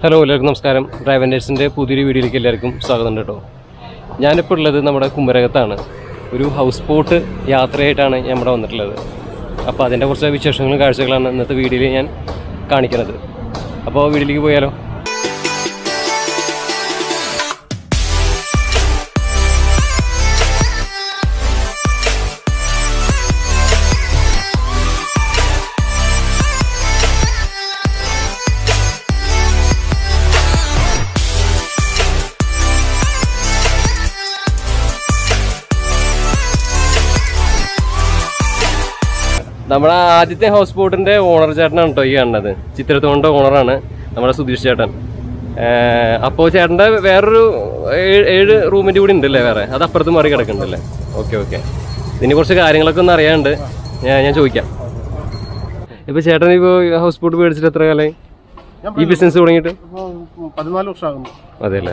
Hello, welcome to Drive n Eatz. I am going to go to the house. Aditya House Port and the owner Jatan Toy another. Chitratondo owner, Namasudish Jatan. Apochanda, where room in the lever, other Pertumarica candle. Okay. The University of Ireland and Yanjuka. If a Chatan House Port wears the trail, if it's censoring it, Padamalu Sam. Adela.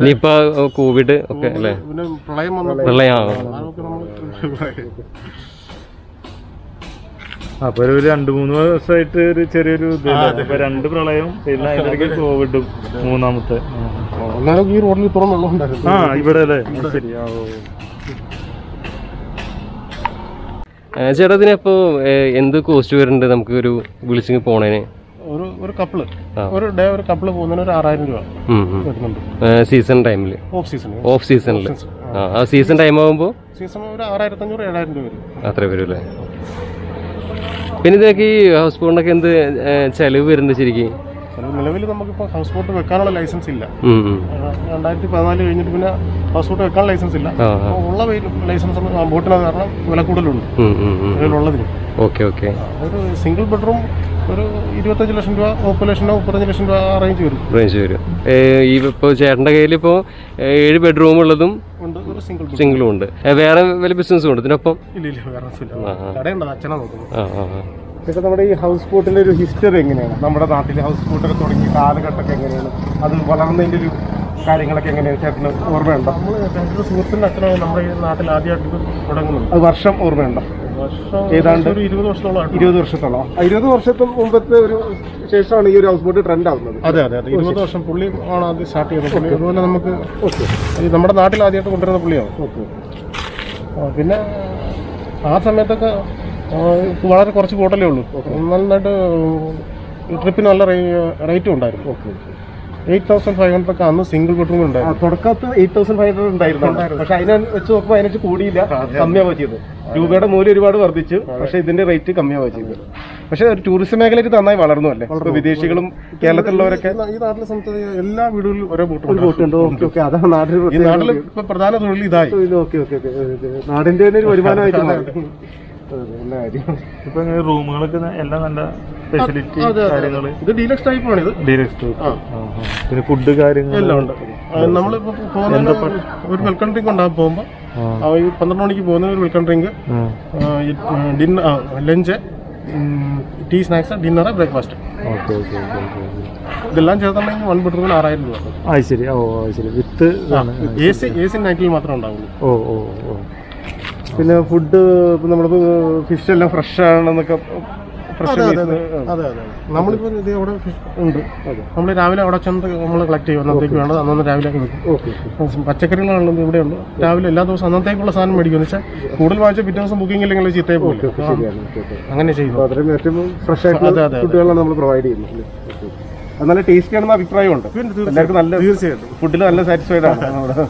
Nipa, COVID, okay. Ah, but we don't do site recherche. But under problem, they like to go with the Munamata. Now you only throw alone. Ah, you better. Jadinapo in the coast, you are under them, Guru, Wilson upon any. Or a couple of women are arriving. Season timely. Off season. Season time. Season over arrived on your island. Atravilla. Penidaki, houseboat in the Chaluver in the Chiriki. Houseboat of a car license. And I think Pamali in a houseboat of a car license. All the license on boat and Okay. Single bedroom. Population of population arranged. Even per Chatnagalipo, a bedroom or single wound. A very business wound. The house port is history. Number of the house port recording the car, other one on the interview carrying a king and Chatna or Venda. A Varsham or Venda. I was told that 8,500 on the single bedroom. 8,500 facility. The deluxe type one is deluxe type. Food carrying. Tea, snacks, dinner, breakfast. Okay. The lunch is one bedroom arrival. I see. With AC nightly matron. Food fish fresh and I am not sure. I am not sure.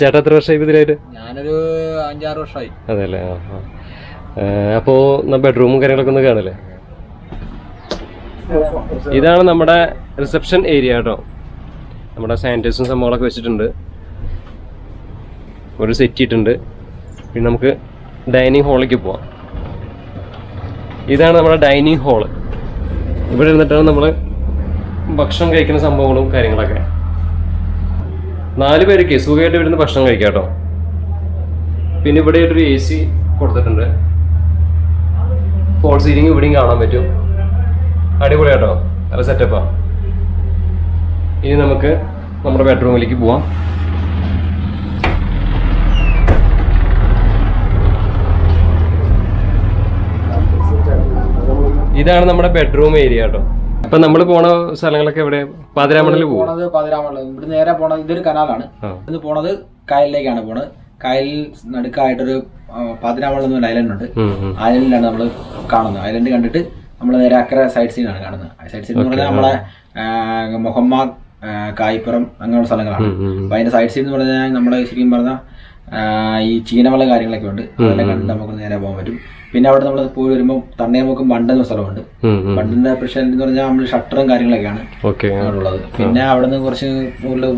ചേട്ടാ എത്ര വർഷമായി ഇതിലായിട്ട്? ഞാനൊരു 5-6 വർഷമായി. അതെല്ലേ? അപ്പോ ബെഡ്റൂമും കാര്യങ്ങളൊക്കെ ഒന്ന് കാണില്ലേ? ഇതാണ് നമ്മുടെ റിസപ്ഷൻ ഏരിയ കേട്ടോ. നമ്മുടെ സാനിറ്റൈസും സംഭവങ്ങളൊക്കെ വെച്ചിട്ടുണ്ട്, ഒരു സെറ്റ് ഇട്ടുണ്ട്. പിന്നെ നമുക്ക് ഡൈനിങ് ഹാളിലേക്ക് പോവാം. ഇതാണ് നമ്മുടെ ഡൈനിങ് ഹാള്. ഇവിടെ ഇരുന്നിട്ടാണ് നമ്മൾ ഭക്ഷണം കഴിക്കുന്ന സംഭവങ്ങളും കാര്യങ്ങളൊക്കെ. 4 പേർക്ക് സുഖമായിട്ട് ഇവിടുന്ന് ഭക്ഷണം കഴിക്കാം കേട്ടോ. പിന്നെ ഇവിടെ ഒരു AC കൊടുത്തിട്ടുണ്ട്. ഫോൾ സീലിംഗ് ഇവിടെയും കാണാൻ പറ്റും. അടിപൊളി കേട്ടോ, നല്ല സെറ്റപ്പാണ്. ഇനി നമുക്ക് നമ്മുടെ ബെഡ്റൂമിലേക്ക് പോവാം. ഇതാണ് നമ്മുടെ ബെഡ്റൂം ഏരിയ കേട്ടോ. അപ്പൊ നമ്മൾ പോണ സ്ഥലങ്ങളൊക്കെ എവിടെ? പാതിരാമണലിൽ പോകുന്നത്. പാതിരാമണൽ ഇവിടെ നേരെ പോണത് ഇതൊരു കനാലാണ്. ഇത് പോണത് കായലിലേക്കാണ് പോണത്. കായലിൽ നടുക്കായിട്ടൊരു പാതിരാമണൽ എന്നൊരു ഐലൻഡ് ഉണ്ട്. ഐലൻഡിലാണ് നമ്മൾ കാണുന്നത്. ഐലൻഡ് കണ്ടിട്ട് നമ്മൾ നേരെ അക്കരെ സൈഡ് സീനാണ് കാണുന്നത്. സൈഡ് സീൻ എന്ന് പറഞ്ഞാൽ നമ്മളെ മുഹമ്മദ് കായ്പുറം അങ്ങനെയുള്ള സ്ഥലങ്ങളാണ്. അപ്പൊ അതിന്റെ സൈഡ് സീൻ എന്ന് പറഞ്ഞാൽ നമ്മള് ശരിക്കും പറഞ്ഞാൽ ഈ ചീനവള കാര്യങ്ങളൊക്കെ ഉണ്ട്. അതെല്ലാം കണ്ടിട്ട് നമുക്ക് നേരെ പോകാൻ പറ്റും. പിന്നെ അവിടെ നമ്മൾ പോയി വരുമ്പോൾ തണ്ണീർമുക്കം ബണ്ട് എന്ന സ്ഥലമുണ്ട്. ബണ്ടിന്റെ പ്രശ്നം എന്ന് പറഞ്ഞാൽ നമ്മൾ ഷട്ടറും കാര്യങ്ങളൊക്കെയാണ് ഉള്ളത്. പിന്നെ അവിടെ നിന്ന് കുറച്ച്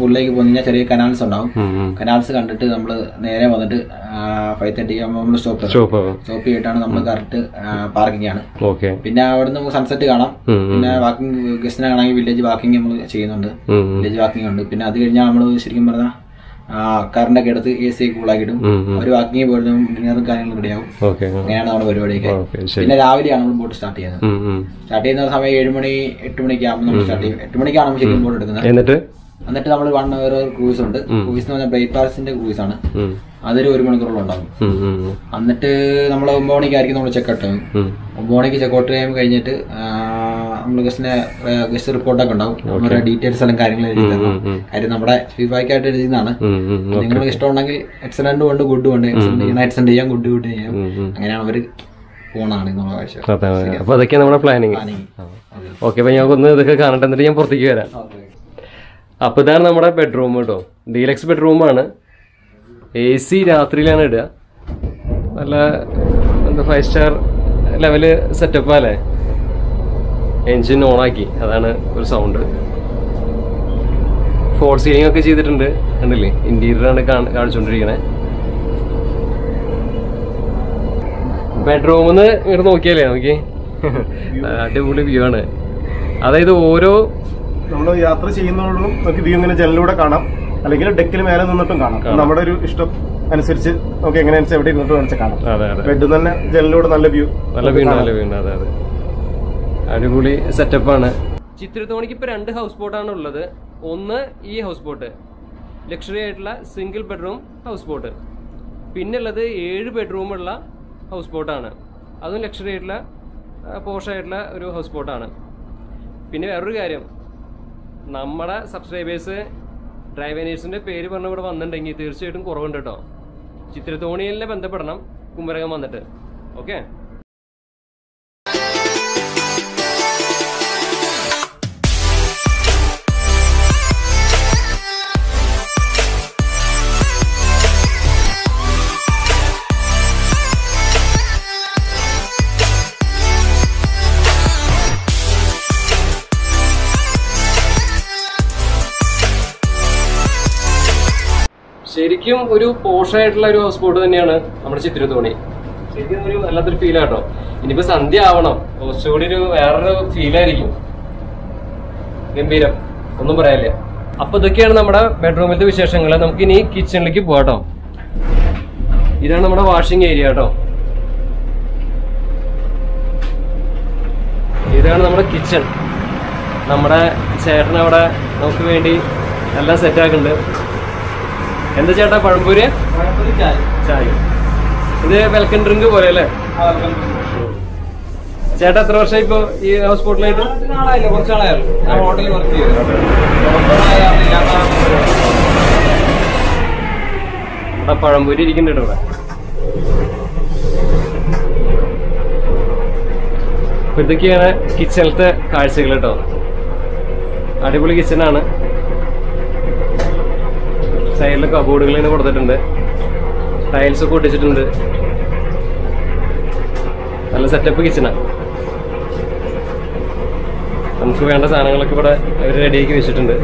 ഉള്ളിലേക്ക് പോയി കഴിഞ്ഞാൽ ചെറിയ കനാൽസ് ഉണ്ടാവും. കനാൽസ് കണ്ടിട്ട് നമ്മൾ നേരെ വന്നിട്ട് 5:30 ആകുമ്പോൾ നമ്മൾ സ്റ്റോപ്പ് ചെയ്തിട്ടാണ് നമ്മൾ കറക്റ്റ് പാർക്കിംഗ് ആണ്. പിന്നെ അവിടെ നിന്ന് സൺസെറ്റ് കാണാം. പിന്നെ വാക്കിംഗ് ഗസ്റ്റിനെ കാണാമെങ്കിൽ വില്ലേജ് വാക്കിംഗ് നമ്മൾ ചെയ്യുന്നുണ്ട്. വില്ലേജ് വാക്കിംഗ് ഉണ്ട്. പിന്നെ അത് കഴിഞ്ഞാൽ നമ്മൾ ശരിക്കും പറഞ്ഞാൽ കറണ്ടൊക്കെ എടുത്ത് AC കൂളാക്കിയിട്ടും ഒരു വാക്കിങ് പോലും ഡിന്നറും കാര്യങ്ങളും റെഡിയാവും. അങ്ങനെയാണ് നമ്മുടെ പരിപാടിയൊക്കെ. പിന്നെ രാവിലെയാണ് നമ്മൾ ബോട്ട് സ്റ്റാർട്ട് ചെയ്യുന്നത്. സ്റ്റാർട്ട് ചെയ്യുന്ന സമയം 7 മണി 8 മണിക്ക് ആകുമ്പോൾ നമ്മൾ സ്റ്റാർട്ട് ചെയ്യും. 8 മണിക്കാണ് നമ്മൾ ശരിക്കും ബോട്ട് എടുക്കുന്നത്. എന്നിട്ട് നമ്മൾ 1 hour ക്രൂസ് ഉണ്ട്. ക്രൂസ് എന്ന് പറഞ്ഞാൽ ബ്രേക്ക്ഫാസ്റ്റിന്റെ ക്രൂസ് ആണ്. അതൊരു 1 മണിക്കൂറോളം ഉണ്ടാകും. എന്നിട്ട് നമ്മൾ 9 മണിക്കായിരിക്കും നമ്മൾ ചെക്കൗട്ട് ചെയ്യും. 9 മണിക്ക് ചെക്കൗട്ട് ചെയ്യുമ്പോൾ കഴിഞ്ഞിട്ട് നമ്മള് ഗസ്റ്റ് റിപ്പോർട്ടൊക്കെ ഉണ്ടാവും. നമ്മുടെ ഡീറ്റെയിൽസ് എല്ലാം കാര്യങ്ങൾ എഴുതി കാര്യം നമ്മുടെ ഫീഡ്ബാക്കായിട്ട് എഴുതിയതാണ്. നിങ്ങൾക്ക് ഇഷ്ടമുണ്ടെങ്കിൽ എക്സലന്റ് കൊണ്ട് ഗുഡ് കൊണ്ട് എക്സലന്റ് ചെയ്യാം, ഗുഡ് ചെയ്യാം. അങ്ങനെയാണ് അവര് പോണാണ് എന്നുള്ള കാഴ്ച. അപ്പൊ അതൊക്കെ നമ്മുടെ പ്ലാനിങ്. ഓക്കെ, അപ്പൊ ഞങ്ങൾക്കൊന്ന് ഇതൊക്കെ കാണട്ടെ, എന്നിട്ട് ഞാൻ പുറത്തേക്ക് വരാം. അപ്പൊ ഇതാണ് നമ്മുടെ ബെഡ്റൂം കേട്ടോ. ഡീലക്സ് ബെഡ്റൂമാണ്. AC രാത്രിയിലാണ് ഇടുക. നല്ല എന്താ 5 സ്റ്റാർ ലെവല് സെറ്റപ്പ് അല്ലേ? എൻജിൻ ഓണാക്കി, അതാണ് ഒരു സൗണ്ട്. ഫോൾ സീലിംഗ് ഒക്കെ ചെയ്തിട്ടുണ്ട്, കണ്ടില്ലേ? ഇന്റീരിയറാണ് കാണിച്ചോണ്ടിരിക്കണേ. ബെഡ്റൂമിന്ന് ഇങ്ങോട്ട് നോക്കിയാലേ നോക്കി അടിപൊളി വ്യൂ ആണ്. അതായത് ഓരോ നമ്മൾ യാത്ര ചെയ്യുന്നതോടും നമുക്ക് വ്യൂ ഇങ്ങനെ ജനലിലൂടെ കാണാം, അല്ലെങ്കിൽ ഡെക്കിൽ മേലെ നിന്നിട്ടും കാണാം. നമ്മുടെ ഒരു ഇഷ്ടം അനുസരിച്ച് നമുക്ക് എങ്ങനെ എവിടെ ഇരുന്നിട്ട് കാണിച്ചാൽ കാണാം. ബെഡ് തന്നെ ജനലിലൂടെ നല്ല വ്യൂ, നല്ല വ്യൂ. അതെ അതെ, അടിപൊളി സെറ്റപ്പാണ്. ചിത്രത്തോണിക്ക് ഇപ്പൊ 2 ഹൗസ് ബോട്ടാണ് ഉള്ളത്. ഒന്ന് ഈ ഹൗസ് ബോട്ട്, ലക്ഷറി ആയിട്ടുള്ള സിംഗിൾ ബെഡ്റൂം ഹൗസ് ബോട്ട്. പിന്നുള്ളത് 7 ബെഡ്റൂമുള്ള ഹൗസ് ബോട്ടാണ്. അതും ലക്ഷറി ആയിട്ടുള്ള പോഷായിട്ടുള്ള ഒരു ഹൗസ് ബോട്ടാണ്. പിന്നെ വേറൊരു കാര്യം, നമ്മുടെ സബ്സ്ക്രൈബേഴ്സ് ഡ്രൈവ് n Eatz പേര് പറഞ്ഞ ഇവിടെ വന്നിട്ടുണ്ടെങ്കിൽ തീർച്ചയായിട്ടും കുറവുണ്ട് കേട്ടോ. ചിത്രത്തോണിയെ ബന്ധപ്പെടണം കുമരകം വന്നിട്ട്. ഓക്കെ. ശരിക്കും ഒരു പോഷായിട്ടുള്ള ഒരു ഹൗസ് ബോട്ട് തന്നെയാണ് നമ്മുടെ ചിത്രത്തോണി. ശരിക്കും ഒരു വല്ലാത്തൊരു ഫീലാട്ടോ. ഇനിയിപ്പോ സന്ധ്യ ആവണം, കുറച്ചുകൂടി ഒരു വേറൊരു ഫീലായിരിക്കും. ഗംഭീരം, ഒന്നും പറയാനില്ല. അപ്പൊ ഇതൊക്കെയാണ് നമ്മുടെ ബെഡ്റൂമിലത്തെ വിശേഷങ്ങൾ. നമുക്ക് ഇനി കിച്ചണിലേക്ക് പോകാട്ടോ. ഇതാണ് നമ്മുടെ വാഷിംഗ് ഏരിയ കേട്ടോ. ഇതാണ് നമ്മുടെ കിച്ചൺ. നമ്മുടെ ചേട്ടനവിടെ നമുക്ക് വേണ്ടി എല്ലാം സെറ്റാക്കുന്നുണ്ട്. എന്താ ചേട്ടാ പഴംപൂര് ചായ? ഇത് വെൽക്കം ഡ്രിങ്ക് പോലെ അല്ലേ? ചേട്ടാ എത്ര വർഷമായി ഇപ്പൊ ഈ ഹൗസ് ബോട്ടിലായിട്ട്? ഇവിടെ പഴംപൂരി ഇരിക്കുന്നുണ്ട് ഇവിടെ. അപ്പൊ ഇതൊക്കെയാണ് കിച്ചണിലത്തെ കാഴ്ചകൾ കേട്ടോ. അടിപൊളി കിച്ചണാണ്. സൈഡിൽ കബോർഡുകളാണ് കൊടുത്തിട്ടുണ്ട്. ടൈൽസ് ഒക്കെ ഒട്ടിച്ചിട്ടുണ്ട്. നല്ല സെറ്റപ്പ് കിച്ചണാണ്. നമുക്ക് വേണ്ട സാധനങ്ങളൊക്കെ ഇവിടെ അവർ റെഡിയാക്കി വെച്ചിട്ടുണ്ട്.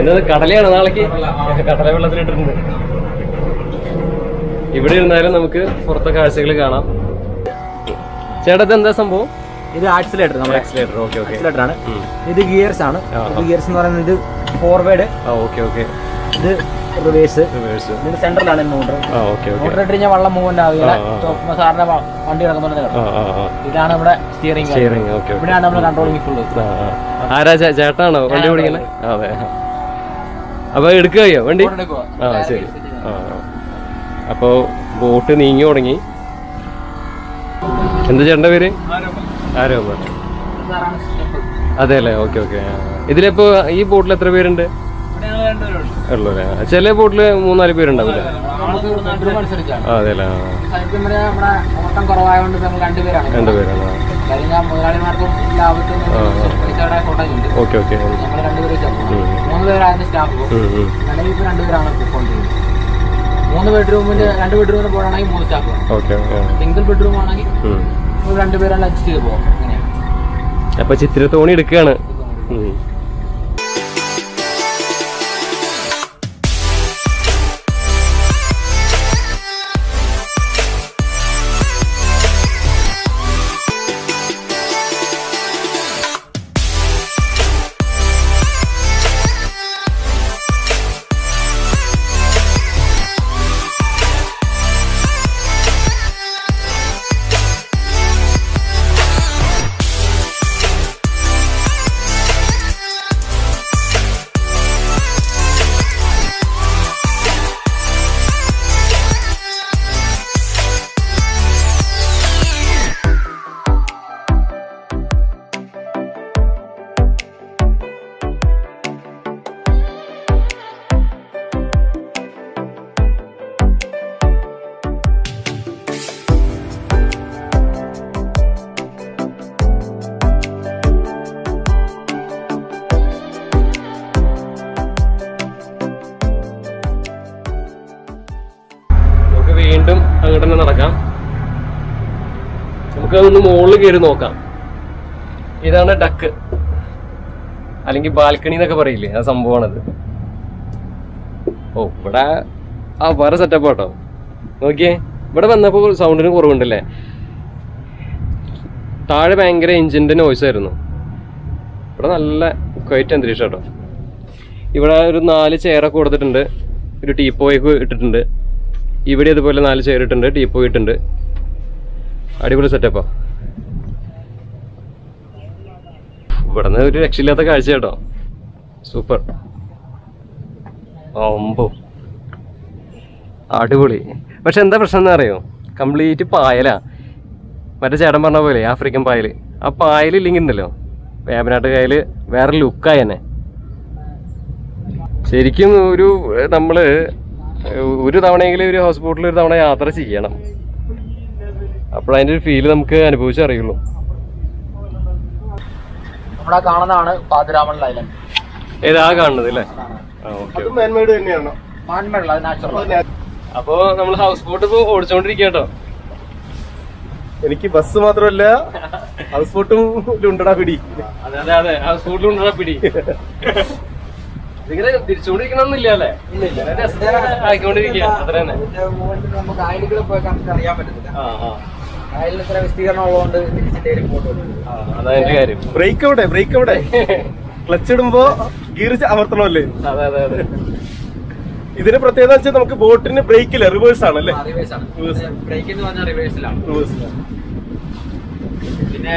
എന്നത് കടലയാണ്. നാളേക്ക് കടല വെള്ളത്തിലിട്ടിട്ടുണ്ട്. ഇവിടെ ഇരുന്നാലും നമുക്ക് പുറത്തെ കാഴ്ചകൾ കാണാം. ചേട്ടത് എന്താ സംഭവം? ഇത് ആക്സിലേറ്റർ, നമ്മുടെ ആക്സിലേറ്റർ. ഓക്കെ ഓക്കെ, ആക്സിലേറ്റർ ആണ് ഇത്. ഗിയേഴ്സ് ആണ്. ഗിയേഴ്സ് എന്ന് പറയുന്നത് ഇത് ഫോർവേഡ്. Okay okay. ഇത് റിവേഴ്സ്. ഇതിന്റെ സെന്ററിലാണ് മോട്ടർ. മോട്ടർ ഇട്ട് കഴിഞ്ഞാൽ വെള്ളം മൂവ്മെന്റ് ആവുകയില്ല. സാറിന്റെ വണ്ടി കിടക്കുന്നുണ്ട്. ഇതാണ് നമ്മുടെ സ്റ്റിയറിംഗ്. ഇവിടെയാണ് നമ്മൾ കൺട്രോളിംഗ് ഫുള്ള്. ചേട്ടാണോ വണ്ടി ഓടിക്കുന്നത്? അതെ. അപ്പൊ എടുക്കുകയോ വണ്ടി? ആ ശരി. അപ്പോ ബോട്ട് നീങ്ങി തുടങ്ങി. എന്താ ചേട്ടന്റെ പേര്? ആരോപ. അതെ അല്ലേ? Okay okay. ഇതിലിപ്പോ ഈ ബോട്ടിൽ എത്ര പേരുണ്ട്? ചില ബോട്ടില് 3-4 പേരുണ്ടാവില്ല. അതെ അല്ലേ? രണ്ടുപേരാണ്. Okay okay. രണ്ട് ബെഡ്റൂമിൽ പോകണമെങ്കിൽ 3 സ്റ്റാഫ്. സിംഗിൾ ബെഡ്റൂം ആണെങ്കിൽ രണ്ടുപേരാണ് അഡ്ജസ്റ്റ് ചെയ്ത് പോകാം. അപ്പൊ ചിത്രത്തോണി എടുക്കുകയാണ്. ഒന്ന് മുകളിൽ കയറി നോക്കാം. ഇതാണ് ഡക്ക്, അല്ലെങ്കിൽ ബാൽക്കണി എന്നൊക്കെ പറയില്ലേ, ആ സംഭവമാണത്. ഓ, ഇവിടെ ആ വേറെ സെറ്റപ്പ് കേട്ടോ. നോക്കിയേ, ഇവിടെ വന്നപ്പോ സൗണ്ടിന് കുറവുണ്ടല്ലേ. താഴെ ഭയങ്കര എഞ്ചിന്റെ നോയ്സ് ആയിരുന്നു. ഇവിടെ നല്ല ക്വൈറ്റ് അന്തരീക്ഷം കേട്ടോ. ഇവിടെ ഒരു 4 ചെയറൊക്കെ കൊടുത്തിട്ടുണ്ട്. ഒരു ടീപ്പോയൊക്കെ ഇട്ടിട്ടുണ്ട്. ഇവിടെ അതുപോലെ 4 ചെയർ ഇട്ടിട്ടുണ്ട്, ടീപ്പോ ഇട്ടിട്ടുണ്ട്. അടിപൊളി സെറ്റപ്പാ. ഇവിടുന്ന് ഒരു രക്ഷയില്ലാത്ത കാഴ്ച കേട്ടോ. സൂപ്പർ. ഓമ്പോ അടിപൊളി. പക്ഷെ എന്താ പ്രശ്നം എന്ന് അറിയോ? കംപ്ലീറ്റ് പായലാ. മറ്റേ ചേട്ടൻ പറഞ്ഞ പോലെ ആഫ്രിക്കൻ പായൽ. ആ പായലില്ലെങ്കിൽ ഉണ്ടല്ലോ വേമ്പനാട്ട് കായൽ വേറെ ലുക്കായി തന്നെ. ശരിക്കും നമ്മള് ഒരു തവണയെങ്കിലും ഒരു ഹൗസ്ബോട്ടിൽ ഒരു തവണ യാത്ര ചെയ്യണം. അപ്പോൾ അതിന്റെ ഒരു ഫീല് നമുക്ക് അനുഭവിച്ചറിയുള്ളൂ. ഇവിടെ കാണുന്നതാണ് പാതിരാമൺ ഐലൻഡ്. ഏതാ കാണുന്നത് അല്ലേ? അപ്പോ നമ്മൾ ഹൗസ് ബോട്ട് ഇപ്പൊ ഓടിച്ചോണ്ടിരിക്കട്ടോ. എനിക്ക് ബസ് മാത്രമല്ല ഹൗസ് ബോട്ടും പിടി. അതെ, ഹൗസ് ബോട്ടിലുണ്ടാ പിടി. ഇങ്ങനെ തിരിച്ചുകൊണ്ടിരിക്കണമെന്നില്ല അല്ലേ? ആയിക്കൊണ്ടിരിക്കുക അത്ര തന്നെ. നമുക്ക് കായലുകളിൽ പോയി നമുക്ക് അറിയാൻ പറ്റത്തില്ല. അതിലിത്ര വിസ്തീർണം ഉള്ളതുകൊണ്ട് അതായത് കാര്യം. ബ്രേക്ക് എവിടെ? ക്ലച്ച് ഇടുമ്പോ ഗിയർ അമർത്തണമല്ലേ? അതെ. ഇതിന് പ്രത്യേകത വെച്ചാൽ നമുക്ക് ബോട്ടിന് ബ്രേക്കില്ല, റിവേഴ്സ് ആണ് അല്ലേ? ബ്രേക്ക് എന്ന് പറഞ്ഞാൽ റിവേഴ്സിലാണ്. പിന്നെ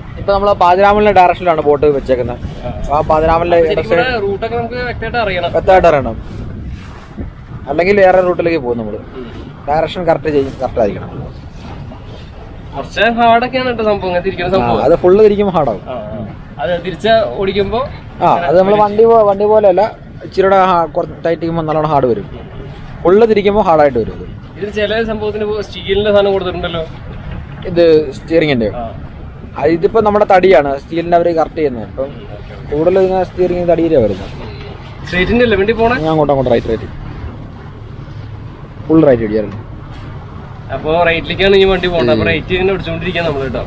ഇപ്പൊ നമ്മള് പാതിരാമലിന്റെ ഡയറക്ഷനിലാണ് ബോട്ട് വെച്ചേക്കുന്നത്. ആ പാതിരാമലിന്റെ വ്യക്തമായിട്ട് അറിയണം. അല്ലെങ്കിൽ വേറെ റൂട്ടിലേക്ക് പോകും നമ്മൾ. ഡയറക്ഷൻ കറക്റ്റ് ആയിരിക്കണം. അത് ഫുള്ള് തിരിക്കും ഹാർഡാകും. ആ അത് നമ്മൾ വണ്ടി പോലെയല്ല, ഇച്ചിരി ടൈറ്റ് ചെയ്യുമ്പോൾ നല്ലോണം ഹാർഡ് വരും. ഫുള്ള് തിരിക്കുമ്പോൾ ഹാർഡായിട്ട് വരും. ഇത് ചില സംഭവത്തിന് സ്റ്റീലിന്റെ സാധനം കൊടുത്തിട്ടുണ്ടല്ലോ, ഇത് സ്റ്റിയറിംഗിന്റെ. ഇതിപ്പോ നമ്മുടെ തടിയാണ് സ്റ്റീലിന്റെ അവർ കറക്റ്റ് ചെയ്യുന്നത്. അപ്പം കൂടുതൽ സ്റ്റിയറിംഗ് തടിയിലാണ് വരുന്നത്. അങ്ങോട്ട് അങ്ങോട്ട് റൈറ്റ് ഫുൾ റൈറ്റ് അടിയായിരുന്നു. അപ്പോൾ റൈറ്റിലേക്കാണ് ഈ വണ്ടി പോകേണ്ടത്. അപ്പോൾ റൈറ്റ് ഇങ്ങനെ പിടിച്ചുകൊണ്ടിരിക്കുക നമ്മൾ കേട്ടോ.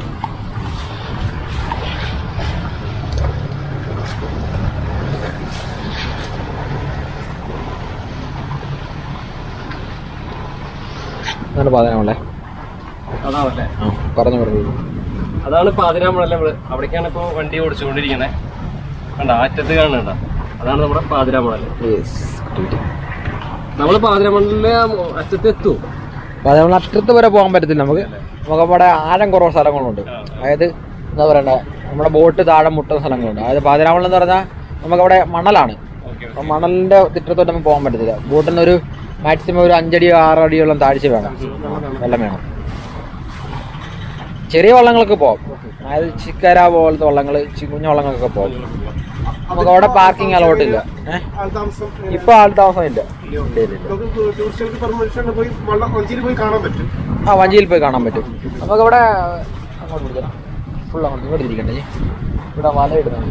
അതാണ് പാതിരാമണല്ലേ? അതാണല്ലേ? ആ പറഞ്ഞു പറഞ്ഞു അതാണ് പാതിരാമണല്ലേ നമ്മള്. അവിടേക്കാണ് ഇപ്പോൾ വണ്ടി ഓടിച്ചുകൊണ്ടിരിക്കണേ. കണ്ട ആറ്റത്ത് കാണണ്ട, അതാണ് നമ്മുടെ പാതിരാമണല്. നമ്മള് പാതിരാമണലിലെ അറ്റത്ത് എത്തും. പാതിരാമണൽ അറ്റത്ത് വരെ പോകാൻ പറ്റത്തില്ല നമുക്ക്. നമുക്കവിടെ ആഴം കുറവ് സ്ഥലങ്ങളുണ്ട്. അതായത് എന്താ പറയണ്ടേ, നമ്മുടെ ബോട്ട് താഴെ മുട്ടുന്ന സ്ഥലങ്ങളുണ്ട്. അതായത് പാതിരാമണൽ എന്ന് പറഞ്ഞാൽ നമുക്കവിടെ മണലാണ്. അപ്പം മണലിന്റെ തിട്ടത്തോട്ട് നമുക്ക് പോകാൻ പറ്റത്തില്ല. ബോട്ടിന് ഒരു മാക്സിമം ഒരു 5 അടി 6 അടിയോളം താഴ്ച വേണം, വെള്ളം വേണം. ചെറിയ വള്ളങ്ങൾക്ക് പോകാം, അതായത് ചിക്കര പോലത്തെ വള്ളങ്ങൾ, കുഞ്ഞു വള്ളങ്ങൾക്കൊക്കെ പോകാം. നമുക്ക് അവിടെ പാർക്കിംഗ് അലോട്ടില്ല. ഇപ്പൊ ആൾ താമസം ഇല്ല. ആ വഞ്ചിയിൽ പോയി കാണാൻ പറ്റും. നമുക്ക് അവിടെ അങ്ങോട്ട് പിടിക്കണം, ഫുൾ അങ്ങോട്ട് ഇവിടെ ഇരിക്കണ്ടേ. ഇവിടെ വല ഇടുന്നു.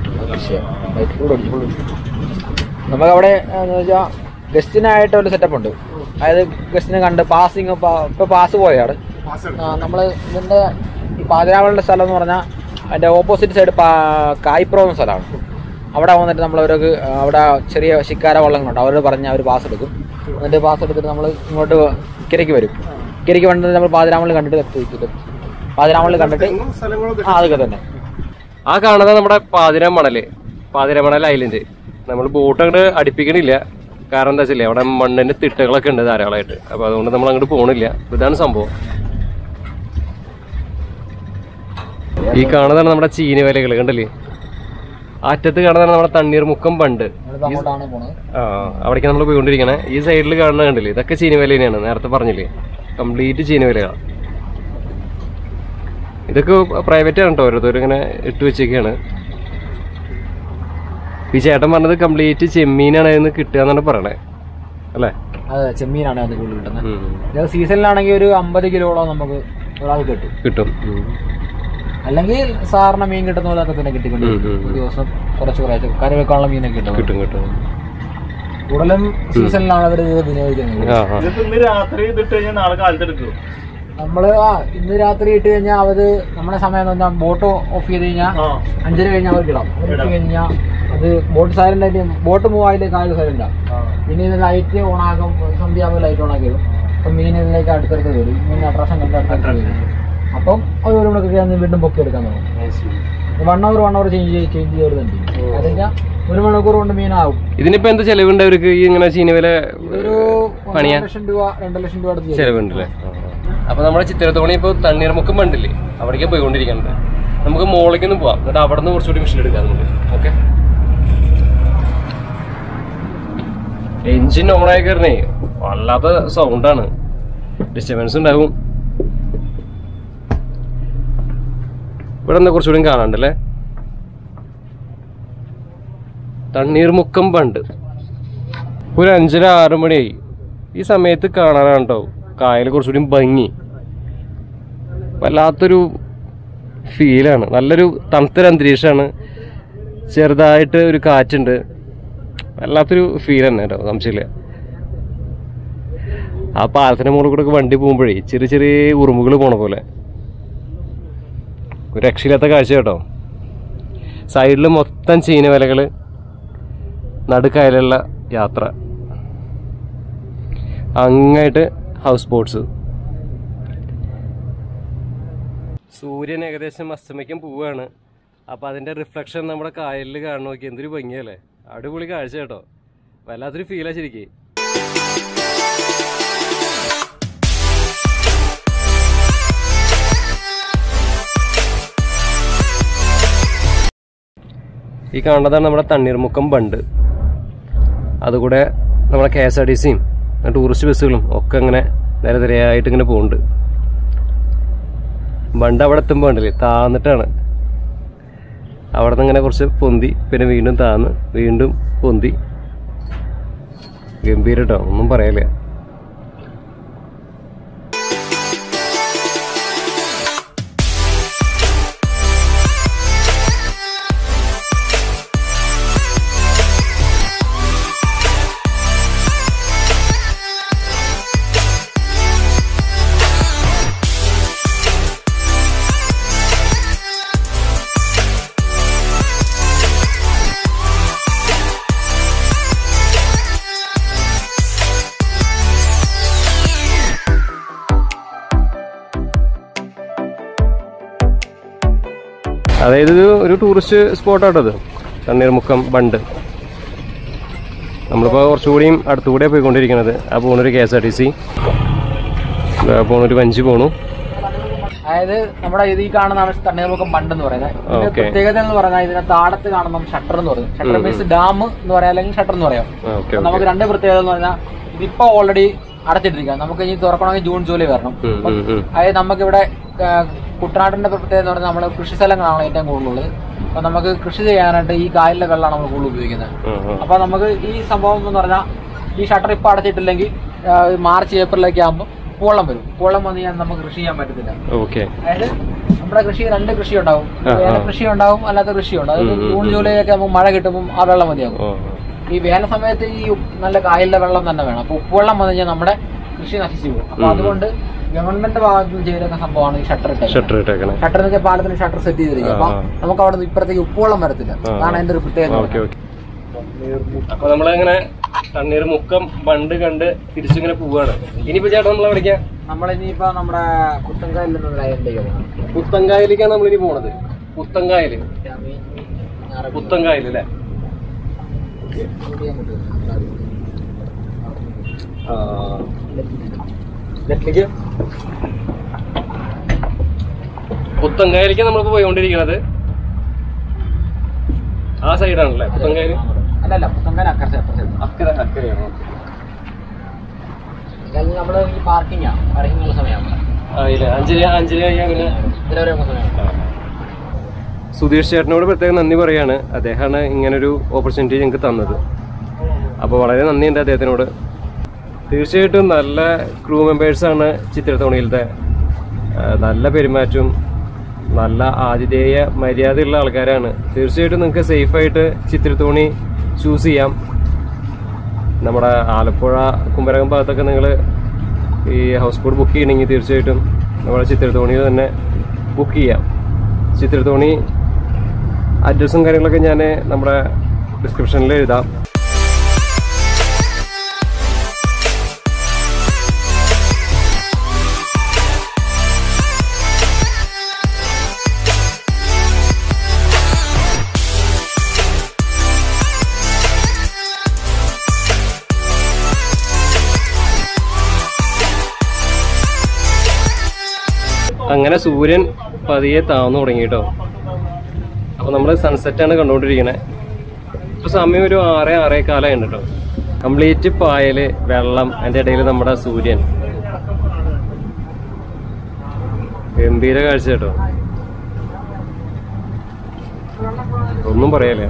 നമുക്കവിടെ എന്ന് വെച്ചാൽ ഗസ്റ്റിനായിട്ട് ഒരു സെറ്റപ്പ് ഉണ്ട്. അതായത് ഗസ്റ്റിനെ കണ്ട് പാസിങ്, ഇപ്പോൾ പാസ് പോയാണ് നമ്മൾ. ഇതിൻ്റെ പാതിരാമണലിൻ്റെ സ്ഥലം എന്ന് പറഞ്ഞാൽ അതിൻ്റെ ഓപ്പോസിറ്റ് സൈഡ് കായ്പ്രോ എന്ന സ്ഥലമാണ്. അവിടെ വന്നിട്ട് നമ്മളവർക്ക് അവിടെ ചെറിയ ശിക്കാര വള്ളങ്ങളുണ്ട്. അവരോട് പറഞ്ഞ് അവർ പാസ് എടുക്കും. എന്നിട്ട് പാസ് എടുത്തിട്ട് നമ്മൾ ഇങ്ങോട്ട് ഇക്കരയ്ക്ക് വരും. ഇക്കരയ്ക്ക് വന്നിട്ട് നമ്മൾ പാതിരാമണൽ കണ്ടിട്ട് പാതിരാമണൽ കണ്ടിട്ട് അതൊക്കെ തന്നെ. ആ കാണുന്നത് നമ്മുടെ പാതിരാമണൽ, പാതിരാമണൽ ഐലൻഡ്. നമ്മൾ ബോട്ട് അങ്ങോട്ട് അടുപ്പിക്കണില്ല, കാരണം എന്താ വെച്ചില്ലേ അവിടെ മണ്ണിൻ്റെ തിട്ടകളൊക്കെ ഉണ്ട് ധാരാളമായിട്ട്. അപ്പോൾ അതുകൊണ്ട് നമ്മൾ അങ്ങോട്ട് പോകണില്ല. ഇതാണ് സംഭവം. ഈ കാണുന്നതാണ് നമ്മുടെ ചീനി വലകൾ കണ്ടല്ലേ. അറ്റത്ത് കാണുന്നതാണ് നമ്മുടെ തണ്ണീർമുക്കം ബണ്ട്. ആ അവിടേക്ക് നമ്മൾ പോയിക്കൊണ്ടിരിക്കണേ. ഈ സൈഡിൽ കാണുന്നത് കണ്ടില്ലേ, ഇതൊക്കെ ചീനി വല തന്നെയാണ്. നേരത്തെ പറഞ്ഞില്ലേ കംപ്ലീറ്റ് ചീനി വലകളാണ്. ഇതൊക്കെ പ്രൈവറ്റാണ് കേട്ടോ, ഓരോരുത്തരും ഇങ്ങനെ ഇട്ട് വെച്ചൊക്കെയാണ്. ഈ ചേട്ടൻ പറഞ്ഞത് കംപ്ലീറ്റ് ചെമ്മീനാണ് അതിന് കിട്ടുക എന്നാണ് പറയണേ അല്ലേ? അതെ ചെമ്മീനാണ് അതിന് കൂടുതൽ കിട്ടുന്നത്. സീസണിലാണെങ്കിൽ ഒരു 50 കിലോളം നമുക്ക് ഒരാൾക്ക് കിട്ടും. അല്ലെങ്കിൽ സാറിന് മീൻ കിട്ടുന്ന പോലെ തന്നെ കിട്ടിക്കൊണ്ട് ഒരു ദിവസം കുറച്ച് കുറച്ച് കറി വെക്കാനുള്ള മീനൊക്കെ കിട്ടും. കിട്ടും കൂടുതലും സീസണിലാണ് അവർ വിനിയോഗിക്കുന്നത്. നമ്മള് ഇന്ന് രാത്രി ഇട്ട് കഴിഞ്ഞാൽ അവര് നമ്മളെ സമയം പറഞ്ഞാൽ ബോട്ട് ഓഫ് ചെയ്ത് കഴിഞ്ഞാൽ 5:30 കഴിഞ്ഞാൽ അവർക്ക് ഇടാം. ഇട്ട് കഴിഞ്ഞാൽ അത് ബോട്ട് സൈലന്റ് ആയിട്ട് ബോട്ട് മൂവ് ആയിട്ട് കാല് സൈലന്റാണ്. പിന്നെ ഇത് ലൈറ്റ് ഓണാകും, സന്ധ്യാവ് ലൈറ്റ് ഓണാക്കി വരും. അപ്പം മീനിലേക്ക് അടുത്തടുത്ത് വരും, മീൻ അട്രാക്ഷൻ കണ്ട് അടുത്തടുത്ത് വരും. അപ്പം ഒരു മണിക്കൊക്കെ വീണ്ടും പൊക്കി എടുക്കാൻ തുടങ്ങും. 1 hour 1 hour ചേഞ്ച് ചെയ്ത് തന്നെ അതിന്റെ 1 മണിക്കൂർ കൊണ്ട് മീനാവും. ഇതിനിപ്പോ എന്താ ചെലവുണ്ട് അവർക്ക്? ഇങ്ങനെ ചീനിവല ഒരു 2 ലക്ഷം രൂപ ചെലവുണ്ടല്ലേ? അപ്പൊ നമ്മുടെ ചിത്രത്തോണി ഇപ്പൊ തണ്ണീർമുക്കം ബണ്ടില്ലേ അവിടേക്ക് പോയിക്കൊണ്ടിരിക്കുന്നത്. നമുക്ക് മോളിലേക്കൊന്നും പോവാം, എന്നിട്ട് അവിടെ നിന്ന് കുറച്ചുകൂടി മെഷീൻ എടുക്കാം നമുക്ക്. ഓക്കെ എൻജിൻ ഓണായി കയറുന്നേ വല്ലാത്ത സൗണ്ടാണ്, ഡിസ്റ്റർബൻസ് ഉണ്ടാകും. ഇവിടെ എന്താ കുറച്ചുകൂടി കാണാണ്ടല്ലേ? തണ്ണീർമുക്കം ബണ്ട്. ഒരു 5:30 6 മണിയായി. ഈ സമയത്ത് കാണാനാണ് കേട്ടോ കായൽ കുറച്ചുകൂടി ഭംഗി. വല്ലാത്തൊരു ഫീലാണ്, നല്ലൊരു തണുത്തൊരു അന്തരീക്ഷമാണ്. ചെറുതായിട്ട് ഒരു കാറ്റുണ്ട്. വല്ലാത്തൊരു ഫീൽ തന്നെ കേട്ടോ, സംശയമില്ല. ആ പാലത്തിൻ്റെ മുകളിൽ കൂടെ ഒക്കെ വണ്ടി പോകുമ്പോഴേ ചെറിയ ചെറിയ ഉറുമ്പുകൾ പോണ പോലെ ഒരു രക്ഷയില്ലാത്ത കാഴ്ച കേട്ടോ. സൈഡിൽ മൊത്തം ചീനവലകൾ, നടുക്കായലുള്ള യാത്ര, അങ്ങായിട്ട് ഹൗസ് ബോട്ട്സ്. സൂര്യൻ ഏകദേശം അസ്തമിക്കാൻ പോവുകയാണ്. അപ്പോൾ അതിൻ്റെ റിഫ്ലക്ഷൻ നമ്മുടെ കായലിൽ കാണാൻ നോക്കി. എന്തൊരു ഭംഗിയല്ലേ, അടിപൊളി കാഴ്ച കേട്ടോ. വല്ലാത്തൊരു ഫീലാണ് ശരിക്കും. ഈ കാണുന്നതാണ് നമ്മുടെ തണ്ണീർമുക്കം ബണ്ട്. അതുകൂടെ നമ്മുടെ KSRTCയും and tourist vessels, Okangana, there is a item in a pond. Bandavatam Bundle, Tan the Turner. Our Tangana Corsa Pundi, Penavino Tan, Windum Pundi Gambira Town, number earlier. This is a tourist spot. Thaneermukkam Bund. We are shooting at 2 days. We are going to get SRTC. We are going to get Kutradan Property or number of Christian and Gulu, but Namaka Christian and E. Gail Lagana Gulu together. Upon Namaka E. Samoana, E. Shattered Party to Lengi, March, April like Yambo, Polamani and Namakrishia met with them. Okay. Ambrashi and the Krishiodow, Krishiodow, another Krishiodow. Government was jailed as a bond shutter the part of the shutter city. Namaka the particular Polamartha, and the reputation. Akamalanga, Thaneermukkam Bund and it is a poor. Anybody don't love again? Amanipa, Namra, Kutangai, Kutangai, and I'm really more. Kutangai, Kutangai. Let me get Puttangari. Can I go on the other? As I don't like Puttangari, I love Puttangari. After I have carried on, then you are parking up. So they shared no better than Nivariana at the Hana in Ganadu opportunity in Katana. Above another name that they can order. തീർച്ചയായിട്ടും നല്ല crew members ആണ് ചിത്രത്തോണിയിലെ നല്ല പെരുമാറ്റവും നല്ല ആതിഥേയ മര്യാദയുള്ള ആൾക്കാരാണ് തീർച്ചയായിട്ടും നിങ്ങൾക്ക് സേഫ് ആയിട്ട് ചിത്രത്തോണി ചൂസ് ചെയ്യാം നമ്മുടെ ആലപ്പുഴ കുമരകം ഭാഗത്തൊക്കെ നിങ്ങൾ ഈ ഹൗസ് ബോട്ട് ബുക്ക് ചെയ്യണമെങ്കിൽ തീർച്ചയായിട്ടും നമ്മുടെ ചിത്രത്തോണിയിൽ തന്നെ ബുക്ക് ചെയ്യാം ചിത്രത്തോണി അഡ്രസ്സും കാര്യങ്ങളൊക്കെ ഞാൻ നമ്മുടെ ഡിസ്ക്രിപ്ഷനിൽ എഴുതാം അങ്ങനെ സൂര്യൻ പതിയെ താഴ്ന്നു തുടങ്ങി ട്ടോ. അപ്പോൾ നമ്മൾ സൺസെറ്റ് ആണ് കണ്ടുകൊണ്ടിരിക്കുന്നത്. ഇപ്പോൾ സമയം ഒരു 6:30 ആയി ട്ടോ. കംപ്ലീറ്റ് പായൽ വെള്ളം അതിന്റെ ഇടയിൽ നമ്മുടെ സൂര്യൻ. ഗംഭീര കാഴ്ച ട്ടോ. ഒന്നും പറയാനില്ല.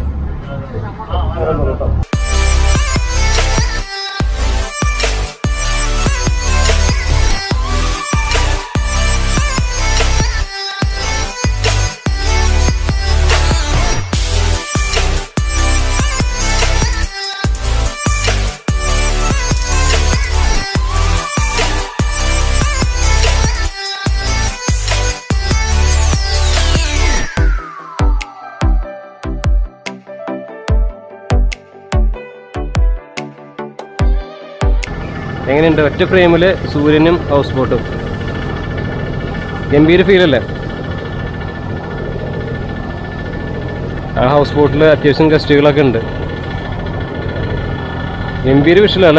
In the vector frame, Surinam house photo. Can be a feel left. A house photo, a chasing a steel again. In Birishla,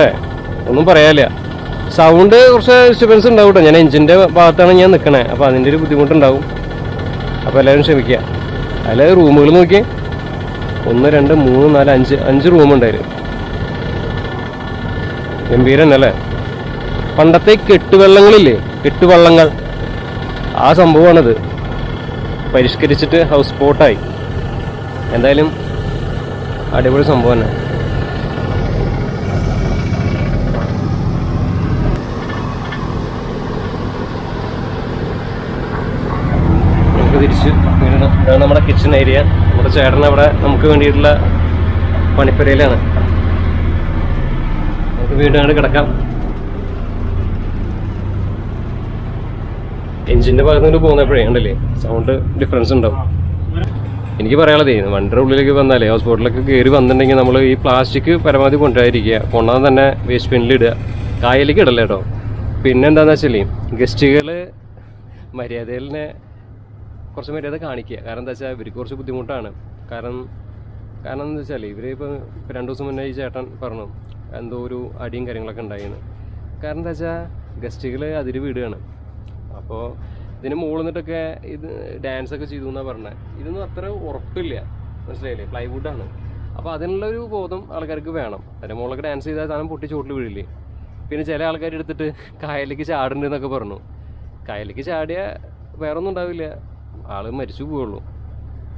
Unuparella. Sound or Stevenson out and an engine, Batanian the canna, upon the wooden down. A balance of Vikia. I love room, Mulmuki. Under and the moon, I'll answer woman direct. Gambira Nala. പണ്ടത്തെ കെട്ടുവള്ളങ്ങളില്ലേ, കെട്ടുവള്ളങ്ങൾ, ആ സംഭവമാണത്. പരിഷ്കരിച്ചിട്ട് house ബോട്ടായി. എന്തായാലും അടിപൊളി സംഭവം തന്നെ. നമുക്ക് തിരിച്ച് വീണ്ടും ഇതാണ് നമ്മുടെ കിച്ചൺ ഏരിയ. നമ്മുടെ ചേട്ടൻ അവിടെ നമുക്ക് വേണ്ടിയിട്ടുള്ള പണിപ്പുരയിലാണ്. നമുക്ക് വീണ്ടും അങ്ങോട്ട് കിടക്കാം. എഞ്ചിൻ്റെ ഭാഗത്തുനിന്ന് പോകുന്നപ്പോഴേ ഉണ്ടല്ലേ സൗണ്ട് ഡിഫറൻസ് ഉണ്ടാവും. എനിക്ക് പറയാനുള്ളതേ, വണ്ടിയുടെ ഉള്ളിലേക്ക് വന്നാലേ ഹൗസ് ബോട്ടിലൊക്കെ കയറി വന്നിട്ടുണ്ടെങ്കിൽ നമ്മൾ ഈ പ്ലാസ്റ്റിക് പരമാവധി കൊണ്ടുവരാതിരിക്കുക. കൊണ്ടുവന്ന് തന്നെ വേസ്റ്റ് ബിന്നിലിടുക, കായലിലേക്ക് ഇടല്ലേ കേട്ടോ. പിന്നെ എന്താണെന്ന് വെച്ചാൽ ഗസ്റ്റുകൾ മര്യാദയിലെ കുറച്ച് മര്യാദ കാണിക്കുക. കാരണം എന്താ വെച്ചാൽ ഇവർക്ക് കുറച്ച് ബുദ്ധിമുട്ടാണ്. കാരണം എന്താ വെച്ചാൽ ഇവരിപ്പോൾ 2 ദിവസം മുന്നേ ഈ ചേട്ടൻ പറഞ്ഞു എന്തോ ഒരു അടിയും കാര്യങ്ങളൊക്കെ ഉണ്ടായിരുന്നു. കാരണം എന്താ വെച്ചാൽ ഗസ്റ്റുകൾ അതിൽ വീടുകയാണ്. അപ്പോൾ ഇതിന് മുകളിൽ നിന്നിട്ടൊക്കെ ഇത് ഡാൻസൊക്കെ ചെയ്തു എന്നാണ് പറഞ്ഞത്. ഇതൊന്നും അത്ര ഉറപ്പില്ല, മനസ്സിലായില്ലേ, പ്ലൈവുഡാണ്. അപ്പോൾ അതിനുള്ളൊരു ബോധം ആൾക്കാർക്ക് വേണം. അതിൻ്റെ മുകളിലൊക്കെ ഡാൻസ് ചെയ്താൽ സാധനം പൊട്ടി ചോട്ടിൽ വീഴില്ലേ. പിന്നെ ചില ആൾക്കാർ എടുത്തിട്ട് കായലിലേക്ക് ചാടുന്നുണ്ട് എന്നൊക്കെ പറഞ്ഞു. കായലിലേക്ക് ചാടിയാൽ വേറൊന്നും ഉണ്ടാവില്ല, ആൾ മരിച്ചു പോവുള്ളൂ.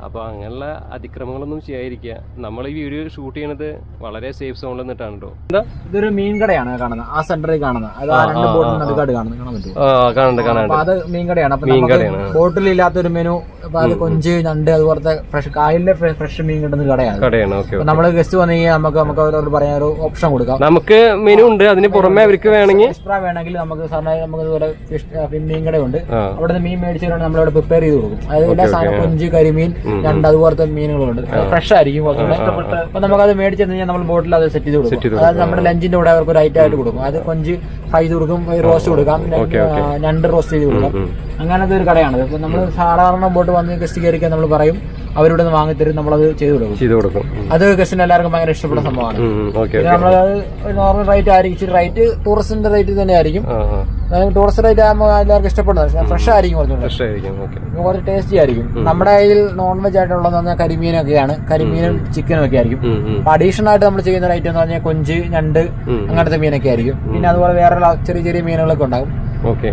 അപ്പോൾ അങ്ങനെയുള്ള അതിക്രമങ്ങളൊന്നും ചെയ്യാതിരിക്കുക. നമ്മൾ ഈ വീഡിയോ ഷൂട്ട് ചെയ്യണത് വളരെ സേഫ് സോണിൽ നിന്നിട്ടാണ് കേട്ടോ. ഇതൊരു മീൻ കടയാണ് കാണുന്നത്, ആ സെന്ററിൽ കാണുന്നത് മീൻ കടയാണ്. ബോട്ടിൽ ഇല്ലാത്തൊരു മെനു, കൊഞ്ച്, ഞണ്ട്, അതുപോലത്തെ ഫ്രഷ് കായലിലെ ഫ്രഷ് മീൻ കിട്ടുന്ന കടയാണ്. നമ്മള് ഗസ്റ്റ് വന്നു കഴിഞ്ഞാൽ നമുക്ക് അവരോട് പറയാൻ ഒരു ഓപ്ഷൻ കൊടുക്കാം. നമുക്ക് മെനു ഉണ്ട്, അതിന് പുറമെ അവർക്ക് വേണമെങ്കിൽ എക്സ്ട്രാ വേണമെങ്കിൽ നമുക്ക് സാറിന് നമുക്ക് ഇതുപോലെ മീൻ കടയുണ്ട്. അവിടെ നിന്ന് മീൻ മേടിച്ചിട്ടാണ് നമ്മളവിടെ പ്രിപ്പയർ ചെയ്ത് കൊടുക്കും. അതായത് കൊഞ്ച്, കരിമീൻ, ഞണ്ട്, അതുപോലത്തെ മീനുകളുണ്ട്. ഫ്രഷ് ആയിരിക്കും, ഇഷ്ടപ്പെട്ട. അപ്പൊ നമുക്കത് മേടിച്ചു കഴിഞ്ഞാൽ നമ്മൾ ബോട്ടിൽ അത് സെറ്റ് ചെയ്ത് കൊടുക്കും. അതായത് നമ്മുടെ ലഞ്ചിന്റെ കൂടെ അവർക്ക് ഒരു ഐറ്റം ആയിട്ട് കൊടുക്കും. അത് കൊഞ്ച് ഫ്രൈ ചെയ്ത് കൊടുക്കും, റോസ്റ്റ് കൊടുക്കാം, ഞണ്ട് റോസ്റ്റ് ചെയ്ത് കൊടുക്കാം. അങ്ങനത്തെ ഒരു കടയാണത്. ഇപ്പൊ നമ്മൾ സാധാരണ ബോട്ട് വന്ന് ഗസ്റ്റ് കയറിക്കാൻ നമ്മൾ പറയും, അവരോട് വാങ്ങിത്തരും, നമ്മളത് ചെയ്തു കൊടുക്കും. അത് ഗസ്റ്റിന് എല്ലാവർക്കും ഭയങ്കര ഇഷ്ടപ്പെട്ട സംഭവമാണ്. നമ്മളത് നോർമൽ റേറ്റ് ആയിരിക്കും, റേറ്റ് ടൂറിസ്റ്റിന്റെ റേറ്റ് തന്നെയായിരിക്കും. ടൂറിസ്റ്റ് റേറ്റ് ആകുമ്പോൾ എല്ലാവർക്കും ഇഷ്ടപ്പെടുന്നത് ഫ്രഷ് ആയിരിക്കും, കുറച്ച് ടേസ്റ്റി ആയിരിക്കും. നമ്മുടെ കയ്യിൽ നോൺ വെജ് ആയിട്ടുള്ളതെന്ന് പറഞ്ഞാൽ കരിമീനൊക്കെയാണ്, കരിമീനും ചിക്കനും ഒക്കെ ആയിരിക്കും. അപ്പൊ അഡീഷണൽ ആയിട്ട് നമ്മൾ ചെയ്യുന്ന ഐറ്റം എന്ന് പറഞ്ഞാൽ കൊഞ്ച്, ഞണ്ട്, അങ്ങനത്തെ മീനൊക്കെ ആയിരിക്കും. പിന്നെ അതുപോലെ വേറെ ചെറിയ ചെറിയ മീനുകളൊക്കെ ഉണ്ടാകും.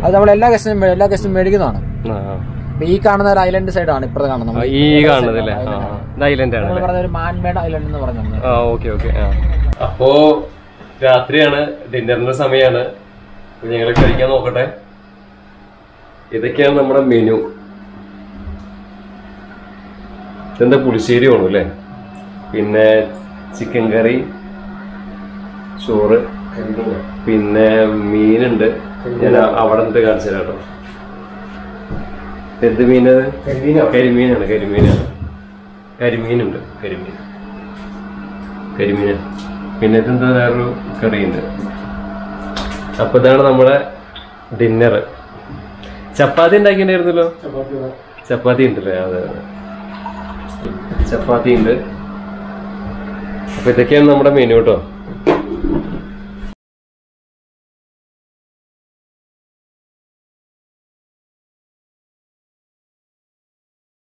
അത് നമ്മൾ എല്ലാ ഗസ്റ്റും മേടിക്കുന്നതാണ്. ഈ കാണുന്ന ഒരു ഐലൻഡ് സൈഡാണ് ഇപ്പുറത്ത് കാണുന്നത്, മാൻമേഡ് ഐലൻഡ് എന്ന് പറഞ്ഞത്. അപ്പോ രാത്രിയാണ്, ഡിന്നറിന്റെ സമയമാണ്. ഞങ്ങൾ കഴിക്കാൻ നോക്കട്ടെ. ഇതൊക്കെയാണ് നമ്മുടെ മെനു. ഇതെന്താ പുളിശ്ശേരി വേണം അല്ലേ, പിന്നെ ചിക്കൻ കറി, ചോറ്, പിന്നെ മീനുണ്ട്. ഞാൻ അവിടെ നിന്നിട്ട് കാണിച്ചു തരാം കേട്ടോ. എന്ത് മീന്? കരിമീനുണ്ട്, കരിമീൻ. പിന്നെ ഇതെന്താ വേറൊരു കറിയുണ്ട്. അപ്പൊ ഇതാണ് നമ്മുടെ ഡിന്നർ. ചപ്പാത്തി ഉണ്ടാക്കിണ്ടായിരുന്നല്ലോ, ചപ്പാത്തി ഉണ്ടല്ലേ, അതെ ചപ്പാത്തി ഉണ്ട്. അപ്പൊ ഇതൊക്കെയാണ് നമ്മുടെ മെനു കേട്ടോ.